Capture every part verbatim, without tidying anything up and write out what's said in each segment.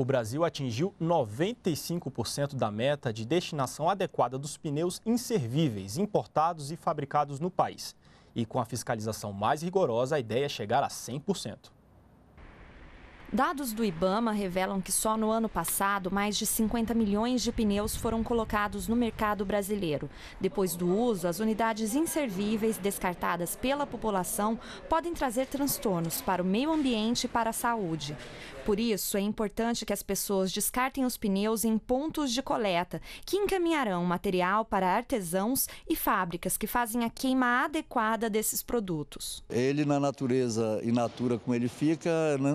o Brasil atingiu noventa e cinco por cento da meta de destinação adequada dos pneus inservíveis importados e fabricados no país. E com a fiscalização mais rigorosa, a ideia é chegar a cem por cento. Dados do IBAMA revelam que só no ano passado, mais de cinquenta milhões de pneus foram colocados no mercado brasileiro. Depois do uso, as unidades inservíveis descartadas pela população podem trazer transtornos para o meio ambiente e para a saúde. Por isso, é importante que as pessoas descartem os pneus em pontos de coleta, que encaminharão material para artesãos e fábricas que fazem a queima adequada desses produtos. Ele, na natureza in natura, como ele fica,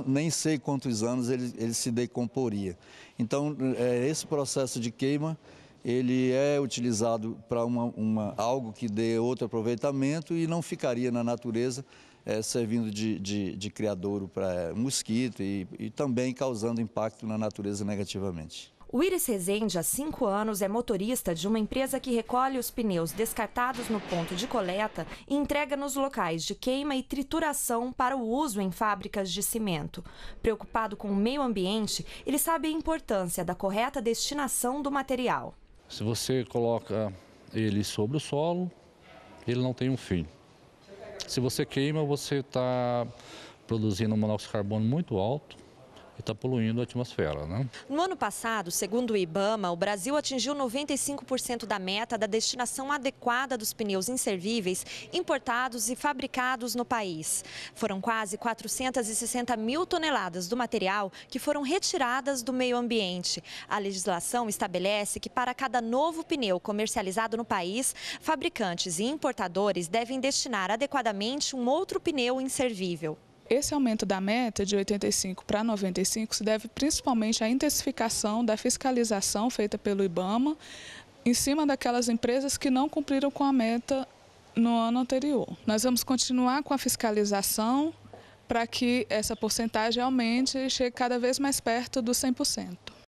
nem sei quantos anos ele, ele se decomporia. Então, é, esse processo de queima, ele é utilizado para uma, uma, algo que dê outro aproveitamento e não ficaria na natureza, é, servindo de, de, de criadouro para mosquito e, e também causando impacto na natureza negativamente. O Iris Rezende, há cinco anos, é motorista de uma empresa que recolhe os pneus descartados no ponto de coleta e entrega nos locais de queima e trituração para o uso em fábricas de cimento. Preocupado com o meio ambiente, ele sabe a importância da correta destinação do material. Se você coloca ele sobre o solo, ele não tem um fim. Se você queima, você está produzindo um monóxido de carbono muito alto, e está poluindo a atmosfera, né? No ano passado, segundo o IBAMA, o Brasil atingiu noventa e cinco por cento da meta da destinação adequada dos pneus inservíveis importados e fabricados no país. Foram quase quatrocentas e sessenta mil toneladas do material que foram retiradas do meio ambiente. A legislação estabelece que para cada novo pneu comercializado no país, fabricantes e importadores devem destinar adequadamente um outro pneu inservível. Esse aumento da meta de oitenta e cinco para noventa e cinco se deve principalmente à intensificação da fiscalização feita pelo IBAMA em cima daquelas empresas que não cumpriram com a meta no ano anterior. Nós vamos continuar com a fiscalização para que essa porcentagem aumente e chegue cada vez mais perto dos cem por cento.